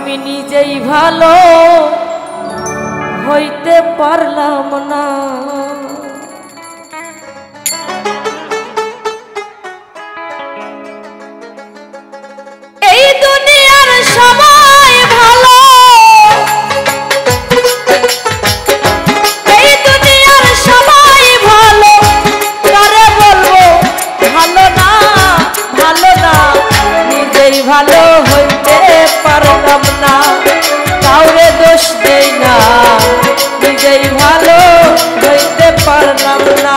আমি নিজেই ভালো হইতে পারলাম না। এই দুনিয়ার সবাই ভালো, এই দুনিয়ার সবাই ভালো, কারে বলবো ভালো না ভালো না, নিজেই ভালো হইতে পারলাম না। কাউরে দোষ দেই না, নিজেই ভালো হইতে পারলাম না।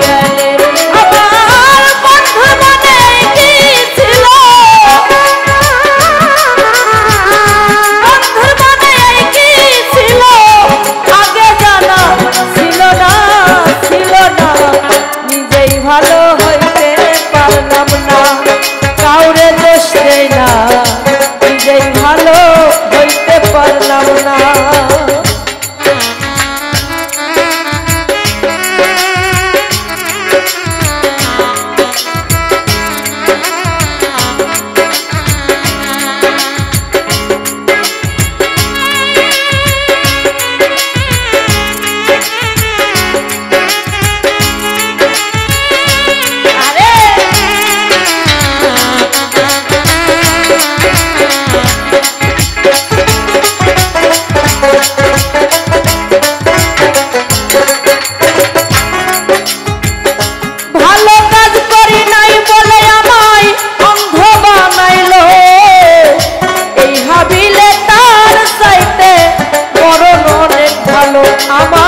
I'm